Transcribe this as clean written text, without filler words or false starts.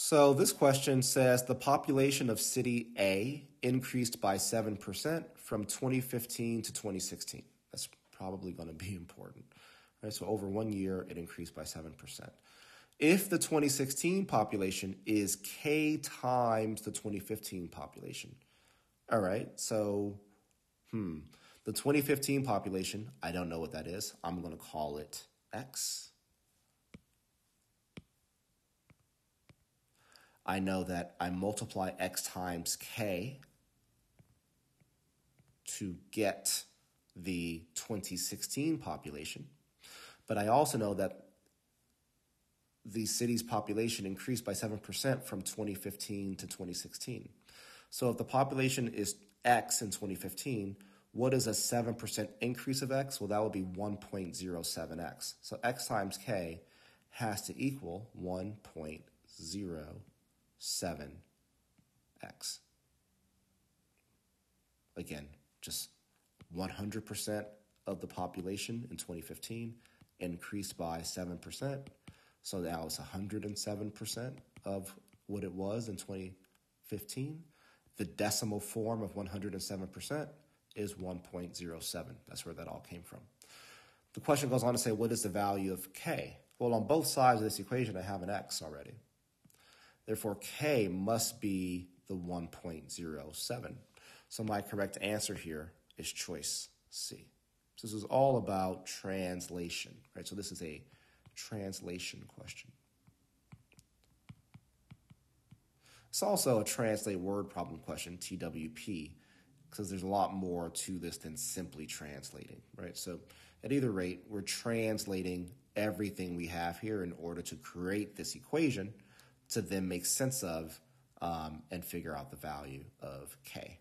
So this question says the population of city A increased by 7% from 2015 to 2016. That's probably going to be important. Right? So over 1 year, it increased by 7%. If the 2016 population is K times the 2015 population, all right, so the 2015 population, I don't know what that is. I'm going to call it X. I know that I multiply X times K to get the 2016 population, but I also know that the city's population increased by 7% from 2015 to 2016. So if the population is X in 2015, what is a 7% increase of X? Well, that would be 1.07X. So X times K has to equal 1.07X. Again, just 100% of the population in 2015 increased by 7%. So now it's 107% of what it was in 2015. The decimal form of 107% is 1.07. That's where that all came from. The question goes on to say, what is the value of K? Well, on both sides of this equation, I have an X already. Therefore, K must be the 1.07. So my correct answer here is choice C. So this is all about translation, right? So this is a translation question. It's also a translate word problem question, TWP, because there's a lot more to this than simply translating, right? So at either rate, we're translating everything we have here in order to create this equation to then make sense of and figure out the value of K.